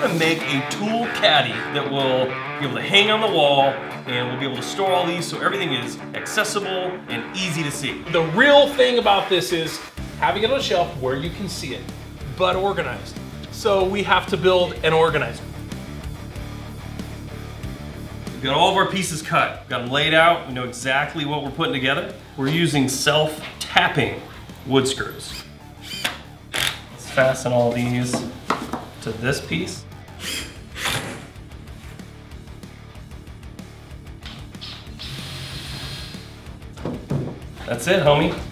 going to make a tool caddy that will be able to hang on the wall, and we'll be able to store all these so everything is accessible and easy to see. The real thing about this is having it on a shelf where you can see it, but organized. So we have to build an organizer. We've got all of our pieces cut. We've got them laid out. We know exactly what we're putting together. We're using self-tapping wood screws. Let's fasten all these to this piece. That's it, homie.